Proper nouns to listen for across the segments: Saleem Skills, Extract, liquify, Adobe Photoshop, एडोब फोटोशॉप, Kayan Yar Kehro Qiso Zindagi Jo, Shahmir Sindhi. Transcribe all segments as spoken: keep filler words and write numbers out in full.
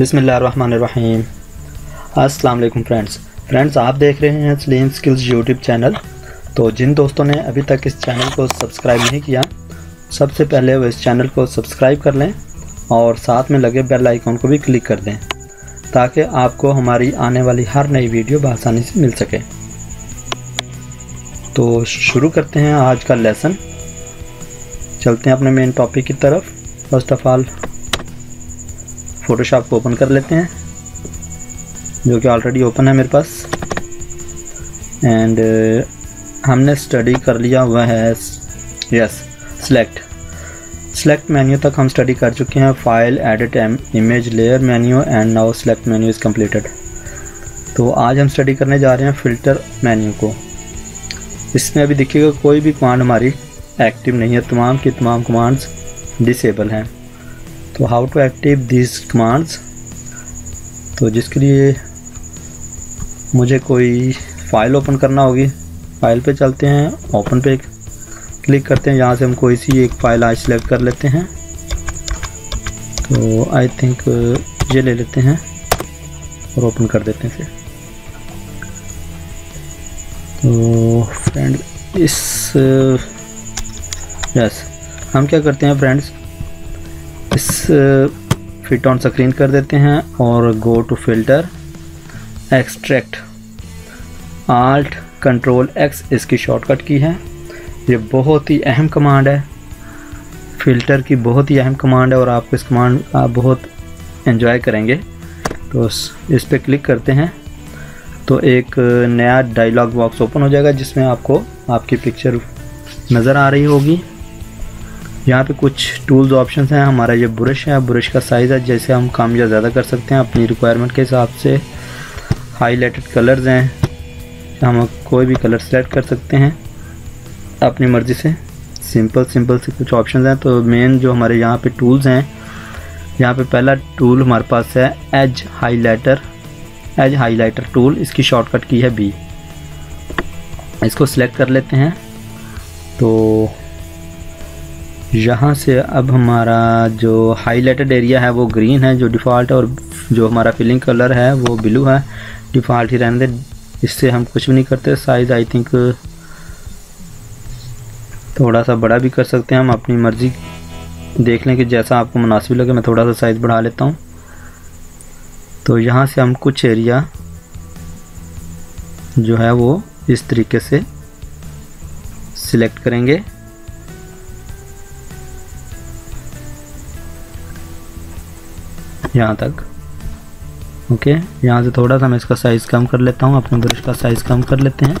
बिस्मिल्लाहिर्रहमानिर्रहीम। अस्सलाम वालेकुम फ्रेंड्स फ्रेंड्स आप देख रहे हैं सलीम स्किल्स यूट्यूब चैनल। तो जिन दोस्तों ने अभी तक इस चैनल को सब्सक्राइब नहीं किया, सबसे पहले वो इस चैनल को सब्सक्राइब कर लें और साथ में लगे बेल आइकॉन को भी क्लिक कर दें ताकि आपको हमारी आने वाली हर नई वीडियो आसानी से मिल सके। तो शुरू करते हैं आज का लेसन। चलते हैं अपने मेन टॉपिक की तरफ। फर्स्ट ऑफ ऑल फ़ोटोशॉप को ओपन कर लेते हैं जो कि ऑलरेडी ओपन है मेरे पास। एंड uh, हमने स्टडी कर लिया हुआ है। यस सेलेक्ट सेलेक्ट मेन्यू तक हम स्टडी कर चुके हैं। File, edit, image, layer menu and now select menu is completed. तो आज हम स्टडी करने जा रहे हैं फ़िल्टर मेन्यू को। इसमें अभी देखिएगा कोई भी कमांड हमारी एक्टिव नहीं है, तमाम की तमाम कमांड्स डिसेबल हैं। तो how to active this commands, तो जिसके लिए मुझे कोई फ़ाइल ओपन करना होगी। फ़ाइल पे चलते हैं, ओपन पे क्लिक करते हैं। यहाँ से हम कोई सी एक फ़ाइल आज सेलेक्ट कर लेते हैं। तो आई थिंक ये ले लेते हैं और ओपन कर देते हैं फिर। तो फ्रेंड इस यस हम क्या करते हैं फ्रेंड्स, इस फिट ऑन स्क्रीन कर देते हैं और go to filter, extract. Alt control X इसकी शॉर्टकट की है। ये बहुत ही अहम कमांड है, फ़िल्टर की बहुत ही अहम कमांड है और आपको इस कमांड आप बहुत एंजॉय करेंगे। तो इस पर क्लिक करते हैं तो एक नया डायलॉग बॉक्स ओपन हो जाएगा जिसमें आपको आपकी पिक्चर नज़र आ रही होगी। यहाँ पे कुछ टूल्स ऑप्शंस हैं। हमारा ये ब्रश है, ब्रश का साइज़ है जैसे हम काम या ज़्यादा कर सकते हैं अपनी रिक्वायरमेंट के हिसाब से। हाईलाइटेड कलर्स हैं, हम कोई भी कलर सेलेक्ट कर सकते हैं अपनी मर्ज़ी से। सिंपल सिंपल से कुछ ऑप्शंस हैं। तो मेन जो हमारे यहाँ पे टूल्स हैं, यहाँ पे पहला टूल हमारे पास है edge highlighter. Edge highlighter tool इसकी शॉर्टकट की है बी। इसको सिलेक्ट कर लेते हैं। तो यहाँ से अब हमारा जो हाईलाइटेड एरिया है वो ग्रीन है जो डिफ़ॉल्ट है, और जो हमारा फिलिंग कलर है वो ब्लू है, डिफ़ॉल्ट ही रहने दे, इससे हम कुछ भी नहीं करते। साइज़ आई थिंक थोड़ा सा बड़ा भी कर सकते हैं, हम अपनी मर्ज़ी देख लें कि जैसा आपको मुनासिब लगे। मैं थोड़ा सा साइज़ बढ़ा लेता हूँ। तो यहाँ से हम कुछ एरिया जो है वो इस तरीके से सिलेक्ट करेंगे। यहाँ तक ओके। यहाँ से थोड़ा सा मैं इसका साइज़ कम कर लेता हूँ, अपने ब्रश का साइज़ कम कर लेते हैं।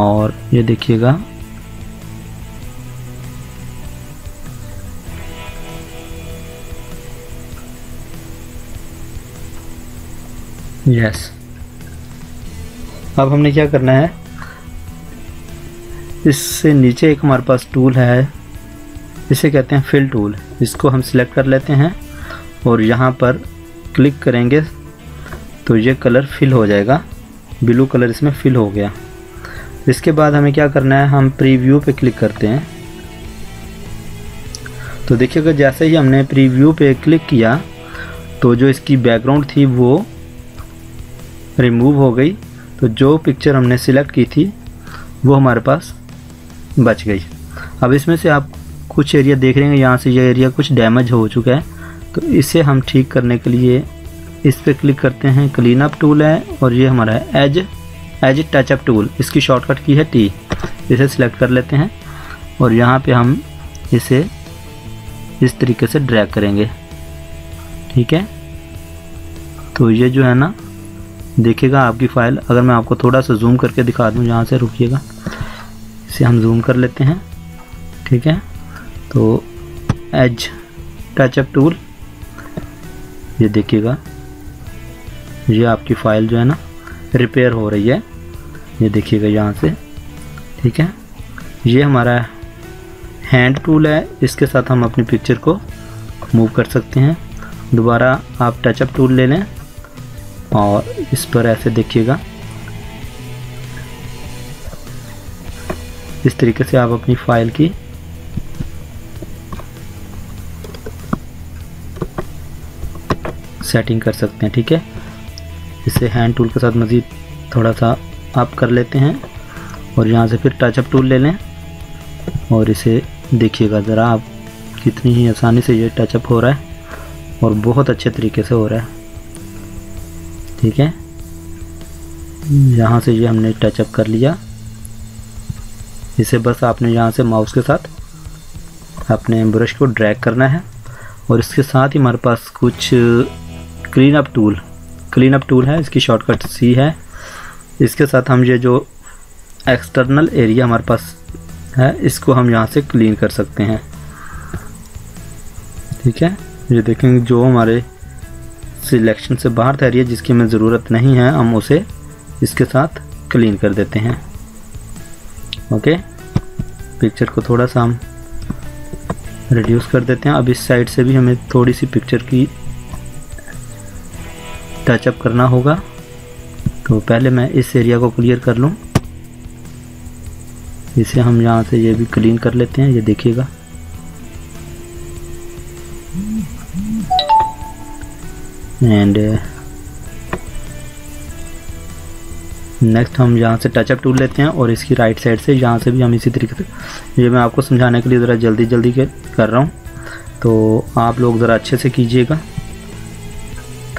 और ये देखिएगा यस। अब हमने क्या करना है, इससे नीचे एक हमारे पास टूल है, इसे कहते हैं फिल टूल। इसको हम सिलेक्ट कर लेते हैं और यहाँ पर क्लिक करेंगे तो ये कलर फिल हो जाएगा, ब्लू कलर इसमें फिल हो गया। इसके बाद हमें क्या करना है, हम प्रीव्यू पे क्लिक करते हैं। तो देखिएगा जैसे ही हमने प्रीव्यू पे क्लिक किया तो जो इसकी बैकग्राउंड थी वो रिमूव हो गई। तो जो पिक्चर हमने सिलेक्ट की थी वो हमारे पास बच गई। अब इसमें से आप कुछ एरिया देख रहे हैं, यहाँ से ये एरिया कुछ डैमेज हो चुका है। तो इसे हम ठीक करने के लिए इस पर क्लिक करते हैं, क्लीन अप टूल है और ये हमारा है एज एज टचअप टूल। इसकी शॉर्टकट की है टी। इसे सिलेक्ट कर लेते हैं और यहाँ पे हम इसे इस तरीके से ड्रैग करेंगे। ठीक है, तो ये जो है ना देखिएगा आपकी फ़ाइल, अगर मैं आपको थोड़ा सा जूम करके दिखा दूँ यहाँ से, रुकिएगा, इसे हम जूम कर लेते हैं। ठीक है, तो एज टचअप टूल, ये देखिएगा ये आपकी फ़ाइल जो है ना रिपेयर हो रही है, ये देखिएगा यहाँ से। ठीक है, ये हमारा हैंड टूल है, इसके साथ हम अपनी पिक्चर को मूव कर सकते हैं। दोबारा आप टचअप टूल ले लें और इस पर ऐसे देखिएगा, इस तरीके से आप अपनी फ़ाइल की सेटिंग कर सकते हैं। ठीक है, इसे हैंड टूल के साथ मज़ीद थोड़ा सा आप कर लेते हैं और यहाँ से फिर टचअप टूल ले लें और इसे देखिएगा ज़रा आप कितनी ही आसानी से ये टचअप हो रहा है और बहुत अच्छे तरीके से हो रहा है। ठीक है, यहाँ से ये हमने टचअप कर लिया। इसे बस आपने यहाँ से माउस के साथ अपने ब्रश को ड्रैग करना है और इसके साथ ही हमारे पास कुछ clean up tool clean up tool है, इसकी शॉर्टकट सी है। इसके साथ हम ये जो एक्सटर्नल एरिया हमारे पास है इसको हम यहाँ से क्लीन कर सकते हैं। ठीक है, ये देखेंगे जो हमारे सिलेक्शन से बाहर था एरिया जिसकी हमें ज़रूरत नहीं है हम उसे इसके साथ क्लीन कर देते हैं। ओके, पिक्चर को थोड़ा सा हम रिड्यूस कर देते हैं। अब इस साइड से भी हमें थोड़ी सी पिक्चर की टचअप करना होगा, तो पहले मैं इस एरिया को क्लियर कर लूँ। इसे हम यहाँ से ये भी क्लीन कर लेते हैं, ये देखिएगा। एंड नेक्स्ट हम यहाँ से टचअप टूल लेते हैं और इसकी राइट साइड से यहाँ से भी हम इसी तरीके से, ये मैं आपको समझाने के लिए ज़रा जल्दी जल्दी कर रहा हूँ तो आप लोग ज़रा अच्छे से कीजिएगा।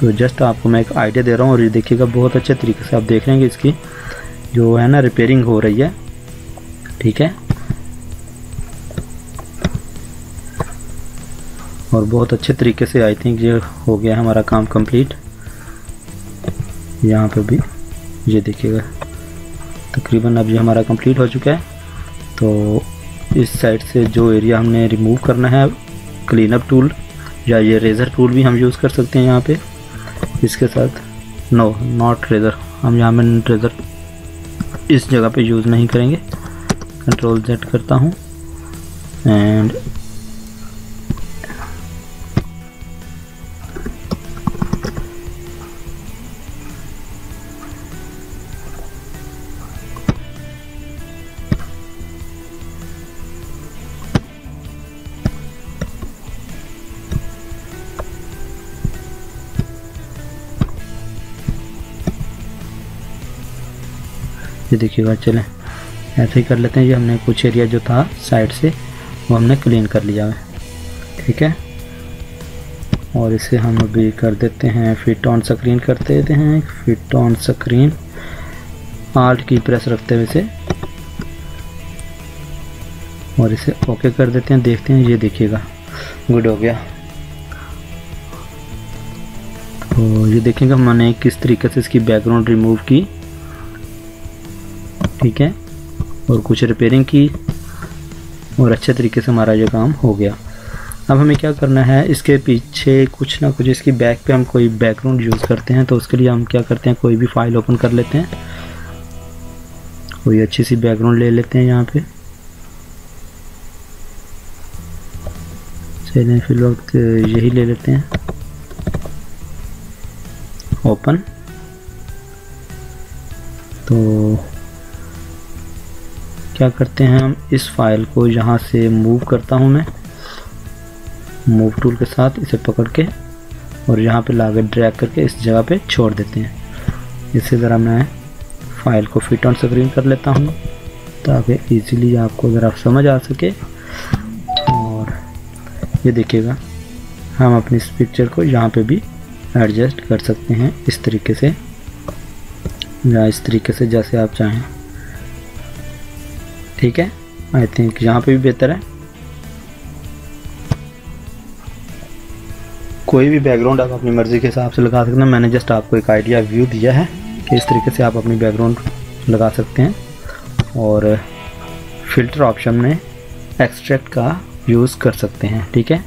तो जस्ट आपको मैं एक आइडिया दे रहा हूँ और ये देखिएगा बहुत अच्छे तरीके से आप देख रहे हैं कि इसकी जो है ना रिपेयरिंग हो रही है। ठीक है, और बहुत अच्छे तरीके से आई थिंक ये हो गया है हमारा काम कंप्लीट। यहाँ पे भी ये देखिएगा तकरीबन अब ये हमारा कंप्लीट हो चुका है। तो इस साइड से जो एरिया हमने रिमूव करना है क्लीनअप टूल या ये रेज़र टूल भी हम यूज़ कर सकते हैं यहाँ पे। इसके साथ नो नॉट रेज़र, हम यहाँ में रेज़र इस जगह पे यूज़ नहीं करेंगे। कंट्रोल जेड करता हूँ एंड ये देखिएगा, चलें ऐसे ही कर लेते हैं। ये हमने कुछ एरिया जो था साइड से वो हमने क्लीन कर लिया है। ठीक है, और इसे हम अभी कर देते हैं फिट ऑन स्क्रीन, कर देते हैं fit on screen alt key press रखते हुए इसे, और इसे ओके कर देते हैं। देखते हैं, ये देखिएगा गुड हो गया। तो ये देखेंगे हमने किस तरीके से इसकी बैकग्राउंड रिमूव की। ठीक है, और कुछ रिपेयरिंग की और अच्छे तरीके से हमारा ये काम हो गया। अब हमें क्या करना है, इसके पीछे कुछ ना कुछ इसकी बैक पे हम कोई बैकग्राउंड यूज़ करते हैं, तो उसके लिए हम क्या करते हैं कोई भी फाइल ओपन कर लेते हैं, कोई अच्छी सी बैकग्राउंड ले लेते हैं। यहाँ पे चलिए फिर वक्त यही ले लेते हैं ओपन। तो क्या करते हैं हम इस फाइल को यहाँ से मूव करता हूँ मैं मूव टूल के साथ, इसे पकड़ के और यहाँ पे लाकर ड्रैग करके इस जगह पे छोड़ देते हैं। इसे ज़रा मैं फ़ाइल को फिट ऑन स्क्रीन कर लेता हूँ ताकि इजीली आपको ज़रा समझ आ सके। और ये देखिएगा हम अपनी इस पिक्चर को यहाँ पे भी एडजस्ट कर सकते हैं इस तरीके से या इस तरीके से, जैसे आप चाहें। ठीक है, आई थिंक यहाँ पे भी बेहतर है। कोई भी बैकग्राउंड आप अपनी मर्ज़ी के हिसाब से लगा सकते हैं। मैंने जस्ट आपको एक आइडिया व्यू दिया है कि इस तरीके से आप अपनी बैकग्राउंड लगा सकते हैं और फिल्टर ऑप्शन में एक्सट्रैक्ट का यूज़ कर सकते हैं। ठीक है,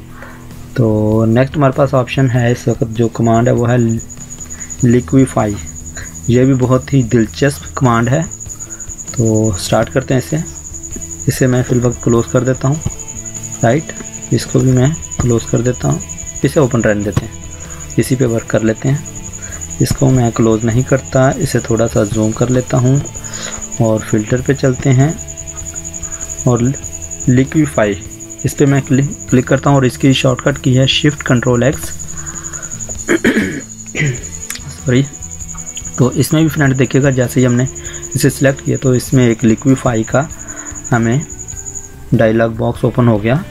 तो नेक्स्ट हमारे पास ऑप्शन है इस वक्त जो कमांड है वो है लिक्विफाई। यह भी बहुत ही दिलचस्प कमांड है, तो स्टार्ट करते हैं इसे। इसे मैं फिल वक्त क्लोज़ कर देता हूँ, राइट, इसको भी मैं क्लोज़ कर देता हूँ। इसे ओपन रहने देते हैं, इसी पे वर्क कर लेते हैं। इसको मैं क्लोज़ नहीं करता, इसे थोड़ा सा जूम कर लेता हूँ और फिल्टर पे चलते हैं और लिक्विफाई इस पे मैं क्लिक क्लिक करता हूँ और इसकी शॉर्टकट की है शिफ्ट कंट्रोल एक्स। सॉरी। तो इसमें भी फ्रेंड देखिएगा जैसे ही हमने इसे सिलेक्ट किया तो इसमें एक लिक्विफाई का हमें डायलॉग बॉक्स ओपन हो गया,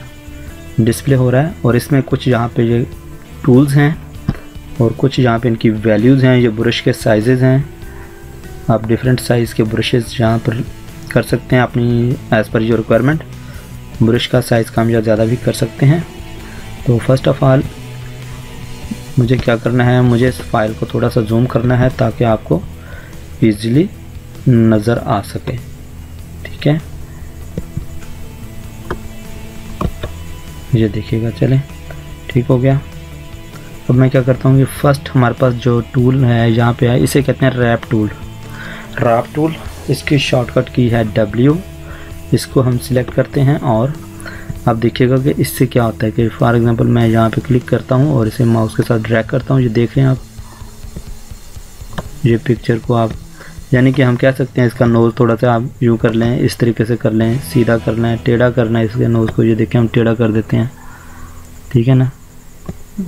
डिस्प्ले हो रहा है। और इसमें कुछ यहाँ पे ये टूल्स हैं और कुछ यहाँ पे इनकी वैल्यूज़ हैं। ये ब्रश के साइजेज़ हैं, आप डिफरेंट साइज़ के ब्रशेज़ यहाँ पर कर सकते हैं अपनी as per your requirement. Brush का साइज़ कम या ज़्यादा भी कर सकते हैं। तो फर्स्ट ऑफ ऑल मुझे क्या करना है, मुझे इस फाइल को थोड़ा सा जूम करना है ताकि आपको ईज़िली नज़र आ सके, ठीक है। ये देखिएगा, चलें ठीक हो गया। अब मैं क्या करता हूँ कि फ़र्स्ट हमारे पास जो टूल है यहाँ पे है, इसे कहते हैं रैप टूल। रैप टूल, इसकी शॉर्टकट की है डब्ल्यू। इसको हम सिलेक्ट करते हैं और आप देखिएगा कि इससे क्या होता है कि फॉर एग्जांपल मैं यहाँ पे क्लिक करता हूँ और इसे माउस के साथ ड्रैग करता हूँ। ये देख रहे हैं आप ये पिक्चर को, आप यानी कि हम कह सकते हैं इसका नोज़ थोड़ा सा आप यूँ कर लें, इस तरीके से कर लें, सीधा करना है, टेढ़ा करना है इसके नोज़ को। ये देखें हम टेढ़ा कर देते हैं, ठीक है ना।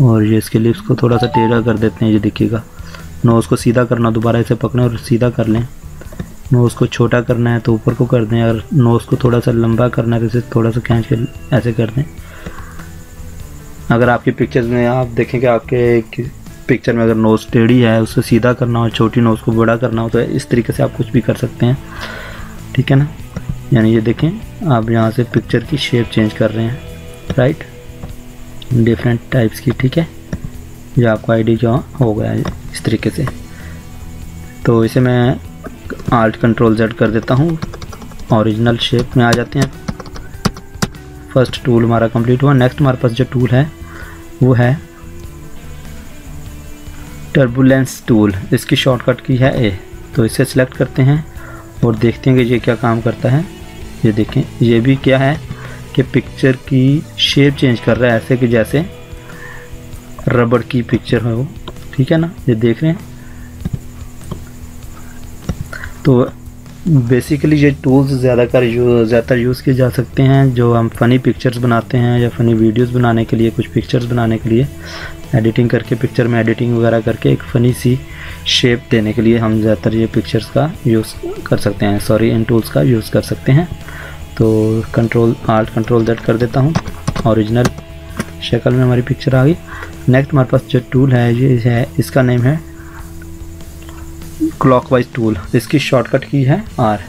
और ये इसके लिप्स को थोड़ा सा टेढ़ा कर देते हैं, ये देखिएगा। नोज़ को सीधा करना, दोबारा इसे पकड़ें और सीधा कर लें। नोज़ को छोटा करना है तो ऊपर को कर दें, और नोज़ को थोड़ा सा लंबा करना है तो इसे थोड़ा सा खींच के ऐसे कर दें। अगर आपकी पिक्चर्स में आप देखें कि आपके पिक्चर में अगर नोज़ टेढ़ी है उसको सीधा करना हो, छोटी नोज़ को बड़ा करना हो, तो इस तरीके से आप कुछ भी कर सकते हैं, ठीक है ना। यानी ये देखें आप यहाँ से पिक्चर की शेप चेंज कर रहे हैं, राइट, डिफरेंट टाइप्स की, ठीक है। ये आपका आईडी जो हो गया है इस तरीके से। तो इसे मैं आल्ट कंट्रोल जेड कर देता हूँ, ओरिजिनल शेप में आ जाते हैं। फर्स्ट टूल हमारा कंप्लीट हुआ। नेक्स्ट हमारे पास जो टूल है वो है टर्बुलेंस टूल। इसकी शॉर्टकट की है ए। तो इसे सिलेक्ट करते हैं और देखते हैं कि ये क्या काम करता है। ये देखें, ये भी क्या है कि पिक्चर की शेप चेंज कर रहा है, ऐसे कि जैसे रबड़ की पिक्चर है वो, ठीक है ना। ये देख रहे हैं। तो बेसिकली ये टूल्स ज़्यादातर यूज ज़्यादातर यूज़ किए जा सकते हैं जो हम फ़नी पिक्चर्स बनाते हैं या फ़नी वीडियोस बनाने के लिए, कुछ पिक्चर्स बनाने के लिए एडिटिंग करके, पिक्चर में एडिटिंग वगैरह करके एक फ़नी सी शेप देने के लिए हम ज़्यादातर ये पिक्चर्स का यूज़ कर सकते हैं, सॉरी इन टूल्स का यूज़ कर सकते हैं। तो कंट्रोल आल्ट कंट्रोल जेड कर देता हूँ, ओरिजिनल शक्ल में हमारी पिक्चर आ गई। नेक्स्ट हमारे पास जो टूल है ये है, इसका नेम है क्लॉकवाइज टूल। इसकी शॉर्टकट की है आर।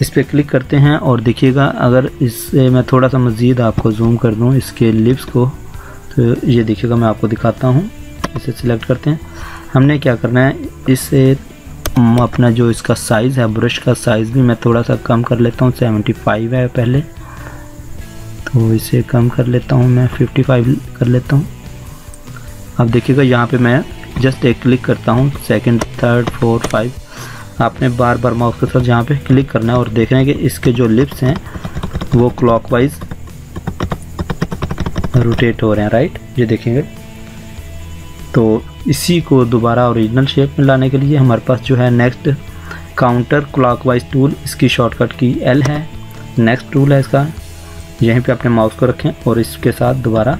इस पर क्लिक करते हैं और देखिएगा, अगर इससे मैं थोड़ा सा मज़ीद आपको जूम कर दूँ इसके लिप्स को, तो ये देखिएगा मैं आपको दिखाता हूँ। इसे सिलेक्ट करते हैं। हमने क्या करना है, इससे अपना जो इसका साइज़ है, ब्रश का साइज़ भी मैं थोड़ा सा कम कर लेता हूँ। सेवेंटी फाइव है पहले, तो इसे कम कर लेता हूँ मैं, फिफ्टी फाइव कर लेता हूँ। अब देखिएगा यहाँ पे मैं जस्ट एक क्लिक करता हूँ, सेकंड, थर्ड, फोर्थ, फाइव। आपने बार बार माउस के साथ यहाँ पे क्लिक करना है और देख रहे हैं कि इसके जो लिप्स हैं वो क्लॉकवाइज रोटेट हो रहे हैं, राइट, ये देखेंगे। तो इसी को दोबारा ओरिजिनल शेप में लाने के लिए हमारे पास जो है नेक्स्ट काउंटर क्लॉकवाइज टूल, इसकी शॉर्टकट की एल है। नेक्स्ट टूल है इसका। यहीं पे अपने माउस को रखें और इसके साथ दोबारा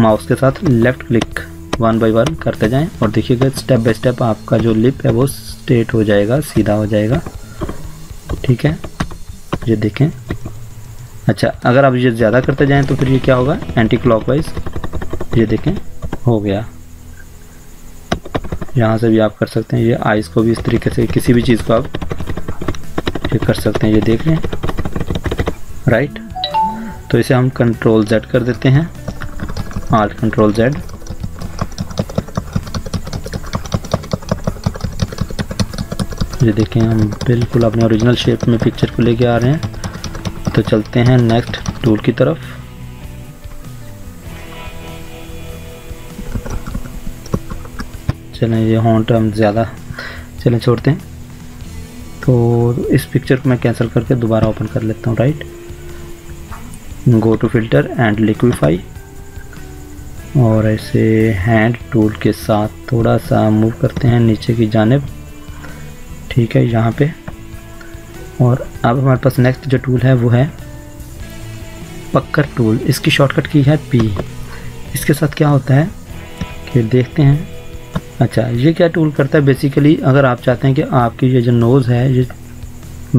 माउस के साथ left click one by one करते जाएं और देखिएगा स्टेप बाय स्टेप आपका जो लिप है वो स्ट्रेट हो जाएगा, सीधा हो जाएगा, ठीक है, ये देखें। अच्छा, अगर आप ये ज़्यादा करते जाएं तो फिर ये क्या होगा, एंटी क्लॉकवाइज, ये देखें हो गया। यहाँ से भी आप कर सकते हैं, ये आइज़ को भी इस तरीके से, किसी भी चीज़ को आप ये कर सकते हैं, ये देख लें, राइट। तो इसे हम कंट्रोल जेड कर देते हैं, आल्ट कंट्रोल जेड। ये देखें हम बिल्कुल अपने ओरिजिनल शेप में पिक्चर को लेके आ रहे हैं। तो चलते हैं नेक्स्ट टूल की तरफ। चलें, ये हॉन्ट हम ज़्यादा चलें छोड़ते हैं। तो इस पिक्चर को मैं कैंसिल करके दोबारा ओपन कर लेता हूँ, right. Go to filter and liquify और ऐसे हैंड टूल के साथ थोड़ा सा मूव करते हैं नीचे की जानिब, ठीक है, यहाँ पे। और अब हमारे पास नेक्स्ट जो टूल है वो है पक्कर टूल। इसकी शॉर्टकट की है पी। इसके साथ क्या होता है कि देखते हैं। अच्छा, ये क्या टूल करता है? बेसिकली अगर आप चाहते हैं कि आपकी ये जो नोज़ है ये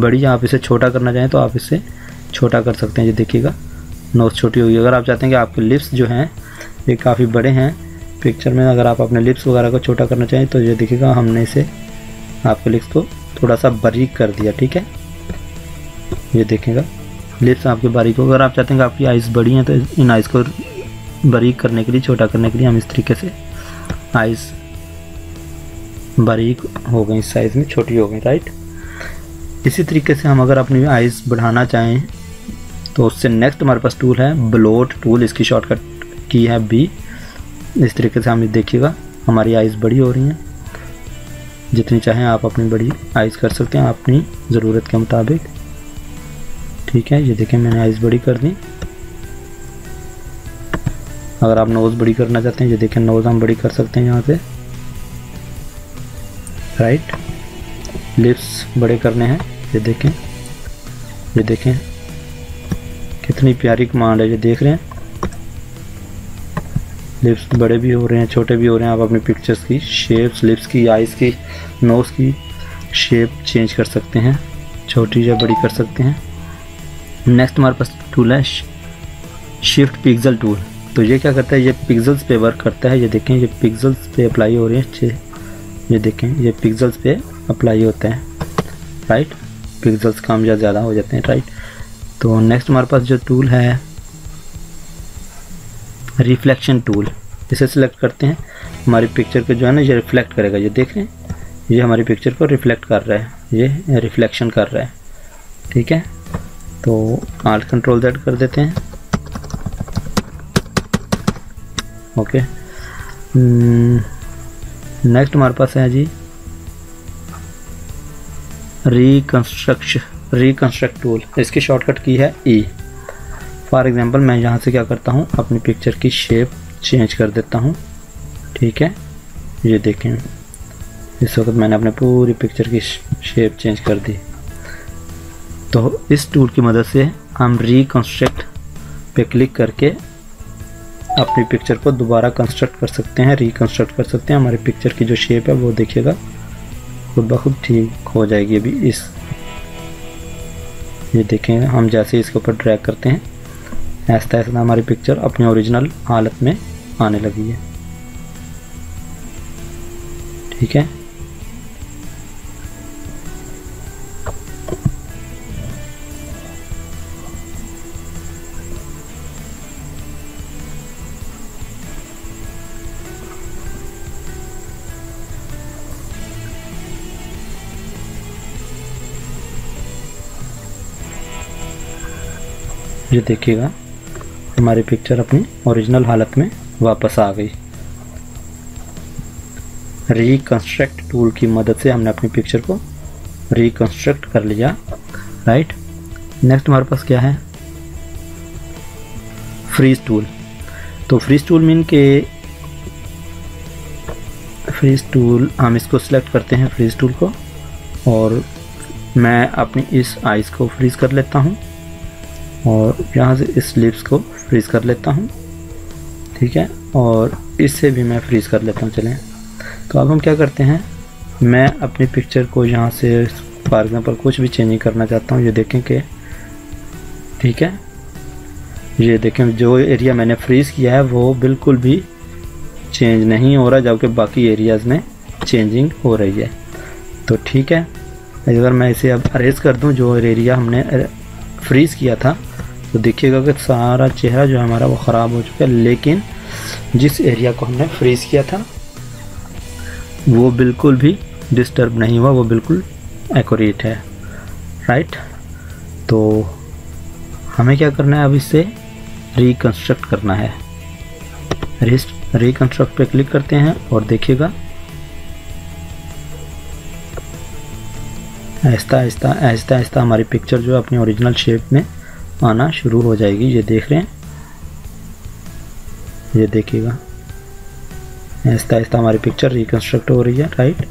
बड़ी, आप इसे छोटा करना चाहें तो आप इसे छोटा कर सकते हैं। ये देखिएगा नोज़ छोटी होगी। अगर आप चाहते हैं कि आपके लिप्स जो हैं ये काफ़ी बड़े हैं पिक्चर में, अगर आप अपने लिप्स वगैरह को छोटा करना चाहें तो ये देखिएगा हमने इसे आपके लिप्स को थोड़ा सा बारीक कर दिया। ठीक है, ये देखिएगा लिप्स आपके बारीक हो। अगर आप चाहते हैं कि आपकी आइज़ बड़ी हैं तो इन आइज़ को बारीक करने के लिए, छोटा करने के लिए हम इस तरीके से आइज़ बारीक हो गई, इस साइज़ में छोटी हो गई। राइट, इसी तरीके से हम अगर अपनी आइज़ बढ़ाना चाहें तो उससे नेक्स्ट हमारे पास टूल है ब्लोट टूल, इसकी शॉर्टकट की है बी। इस तरीके से हम देखिएगा हमारी आइज़ बड़ी हो रही हैं। जितनी चाहें आप अपनी बड़ी आइज़ कर सकते हैं अपनी ज़रूरत के मुताबिक। ठीक है, ये देखें मैंने आइज़ बड़ी कर दी। अगर आप नोज़ बड़ी करना चाहते हैं, ये देखें नोज़ हम बड़ी कर सकते हैं यहाँ से। राइट, लिप्स बड़े करने हैं, ये देखें ये देखें कितनी प्यारी कमांड है। ये देख रहे हैं लिप्स बड़े भी हो रहे हैं, छोटे भी हो रहे हैं। आप अपनी पिक्चर्स की शेप्स, लिप्स की, आइज़ की, नोज़ की शेप चेंज कर सकते हैं, छोटी या बड़ी कर सकते हैं। नेक्स्ट हमारे पास टूल है शिफ्ट पिक्सल टूल। तो ये क्या करता है? ये पिक्सल्स पे वर्क करता है। ये देखें ये पिक्सल्स पे अप्लाई हो रही है अच्छे। ये देखें ये पिक्सल्स पे अप्लाई होते हैं। राइट, पिक्सल्स कम या ज़्यादा हो जाते हैं। राइट, तो नेक्स्ट हमारे पास जो टूल है रिफ्लेक्शन टूल, इसे सिलेक्ट करते हैं। हमारी पिक्चर को जो है ना ये रिफ्लेक्ट करेगा। ये देख रहे हैं ये हमारी पिक्चर को रिफ्लेक्ट कर रहा है, ये रिफ्लेक्शन कर रहा है। ठीक है, तो आल्ट कंट्रोल Z कर देते हैं। ओके, नेक्स्ट हमारे पास है जी रिकंस्ट्रक्ट रिकंस्ट्रक्ट टूल, इसकी शॉर्टकट की है ई। फॉर एग्जांपल मैं यहाँ से क्या करता हूँ, अपनी पिक्चर की शेप चेंज कर देता हूँ। ठीक है, ये देखें इस वक्त मैंने अपने पूरी पिक्चर की शेप चेंज कर दी। तो इस टूल की मदद से हम रिकंस्ट्रक्ट पे क्लिक करके अपनी पिक्चर को दोबारा कंस्ट्रक्ट कर सकते हैं, रिकंस्ट्रक्ट कर सकते हैं। हमारी पिक्चर की जो शेप है वो देखिएगा खुद ब खुद ठीक हो जाएगी। अभी इस ये देखें हम जैसे इसके ऊपर ड्रैग करते हैं, ऐसा ऐसा हमारी पिक्चर अपनी ओरिजिनल हालत में आने लगी है। ठीक है, ये देखिएगा हमारी पिक्चर अपनी ओरिजिनल हालत में वापस आ गई। रिकंस्ट्रक्ट टूल की मदद से हमने अपनी पिक्चर को रिकंस्ट्रक्ट कर लिया। राइट, नेक्स्ट हमारे पास क्या है फ्रीज टूल। तो फ्रीज टूल मीन के फ्रीज टूल हम इसको सिलेक्ट करते हैं, फ्रीज टूल को, और मैं अपनी इस आइज़ को फ्रीज कर लेता हूँ और यहाँ से इस लिप्स को फ्रीज़ कर लेता हूँ। ठीक है, और इससे भी मैं फ्रीज़ कर लेता हूँ। चलें, तो अब हम क्या करते हैं, मैं अपनी पिक्चर को यहाँ से फॉर एग्ज़ाम्पल कुछ भी चेंजिंग करना चाहता हूँ। ये देखें कि ठीक है, ये देखें जो एरिया मैंने फ्रीज़ किया है वो बिल्कुल भी चेंज नहीं हो रहा, जबकि बाकी एरियाज़ में चेंजिंग हो रही है। तो ठीक है, अगर मैं इसे अब अरेज कर दूँ जो एरिया हमने फ्रीज़ किया था, तो देखिएगा कि सारा चेहरा जो हमारा वो ख़राब हो चुका है, लेकिन जिस एरिया को हमने फ्रीज़ किया था वो बिल्कुल भी डिस्टर्ब नहीं हुआ, वो बिल्कुल एक्यूरेट है। राइट, तो हमें क्या करना है, अब इसे रिकंस्ट्रक्ट करना है। रिकंस्ट्रक्ट पे क्लिक करते हैं और देखिएगा आहिस्ता आहिस्ता आहिस्ता आहिस्ता हमारी पिक्चर जो है अपनी ओरिजिनल शेप में आना शुरू हो जाएगी। ये देख रहे हैं, ये देखिएगा आहिस्ता आहिस्ता हमारी पिक्चर रिकंस्ट्रक्ट हो रही है। राइट,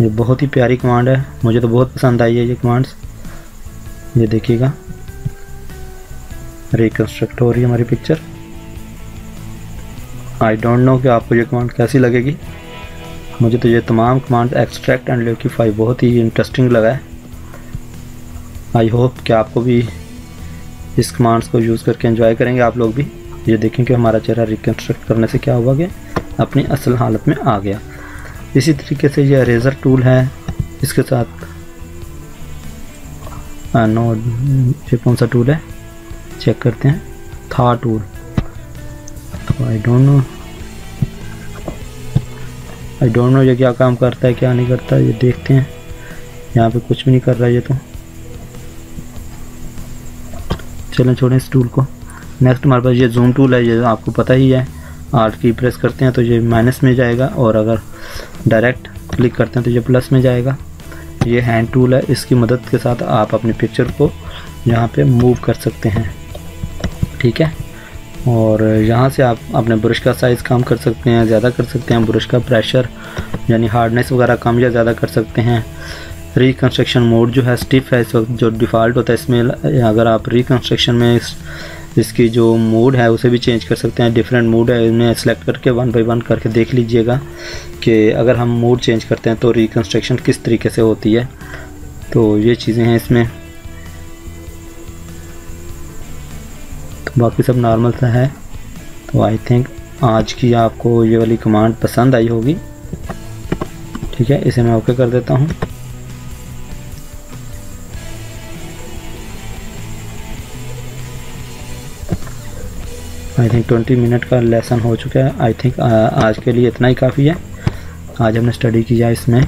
ये बहुत ही प्यारी कमांड है, मुझे तो बहुत पसंद आई है ये कमांड्स। ये देखिएगा रिकंस्ट्रक्ट हो रही है हमारी पिक्चर। आई डोंट नो कि आपको ये कमांड कैसी लगेगी, मुझे तो ये तमाम कमांड एक्सट्रैक्ट एंड लिक्विफाई बहुत ही इंटरेस्टिंग लगा है। आई होप कि आपको भी इस कमांड्स को यूज़ करके एंजॉय करेंगे आप लोग भी। ये देखें कि हमारा चेहरा रिकन्स्ट्रक्ट करने से क्या हुआ कि अपनी असल हालत में आ गया। इसी तरीके से ये इरेज़र टूल है, इसके साथ आ, नो ये कौन सा टूल है चेक करते हैं, था tool I don't know I don't know ये क्या काम करता है क्या नहीं करता, ये देखते हैं। यहाँ पे कुछ भी नहीं कर रहा ये, तो चलें छोड़ें इस टूल को। नेक्स्ट हमारे पास ये जूम टूल है, ये आपको पता ही है, आर्ट की प्रेस करते हैं तो ये माइनस में जाएगा और अगर डायरेक्ट क्लिक करते हैं तो ये प्लस में जाएगा। ये हैंड टूल है, इसकी मदद के साथ आप अपने पिक्चर को यहाँ पे मूव कर सकते हैं, ठीक है। और यहाँ से आप अपने ब्रश का साइज़ कम कर सकते हैं, ज़्यादा कर सकते हैं, ब्रश का प्रेशर यानी हार्डनेस वगैरह कम या ज़्यादा कर सकते हैं। रिकन्स्ट्रक्शन मोड जो है स्टिफ है इस वक्त, जो डिफ़ॉल्ट होता है इसमें, अगर आप रिकन्स्ट्रक्शन में इसकी जो मोड है उसे भी चेंज कर सकते हैं। डिफरेंट मोड है, इन्हें सेलेक्ट करके वन बाई वन करके देख लीजिएगा कि अगर हम मोड चेंज करते हैं तो रिकन्स्ट्रक्शन किस तरीके से होती है। तो ये चीज़ें हैं इसमें, बाकी सब नॉर्मल सा है। तो आई थिंक आज की आपको ये वाली कमांड पसंद आई होगी, ठीक है। इसे मैं ओके कर देता हूँ। आई थिंक ट्वेंटी मिनट का लेसन हो चुका है। आई थिंक आज के लिए इतना ही काफ़ी है। आज हमने स्टडी किया इसमें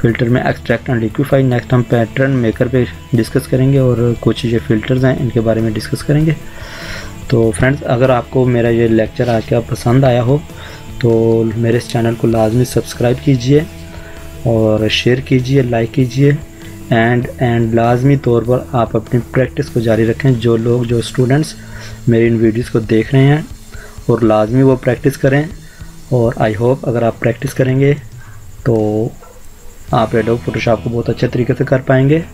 फ़िल्टर में एक्सट्रैक्ट एंड लिक्विफाई। नेक्स्ट हम पैटर्न मेकर पे डिस्कस करेंगे और कुछ ये फ़िल्टर्स हैं इनके बारे में डिस्कस करेंगे। तो फ्रेंड्स, अगर आपको मेरा ये लेक्चर आज का पसंद आया हो तो मेरे इस चैनल को लाजमी सब्सक्राइब कीजिए और शेयर कीजिए, लाइक कीजिए एंड एंड लाजमी तौर पर आप अपनी प्रैक्टिस को जारी रखें। जो लोग जो स्टूडेंट्स मेरी इन वीडियोज़ को देख रहे हैं और लाजमी वो प्रैक्टिस करें। और आई होप अगर आप प्रैक्टिस करेंगे तो आप एडोब फोटोशॉप को बहुत अच्छे तरीके से कर पाएंगे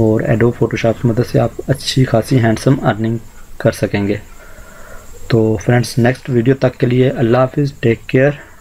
और एडोब फोटोशॉप की मदद से आप अच्छी खासी हैंडसम अर्निंग कर सकेंगे। तो फ्रेंड्स, नेक्स्ट वीडियो तक के लिए अल्लाह हाफिज़, टेक केयर।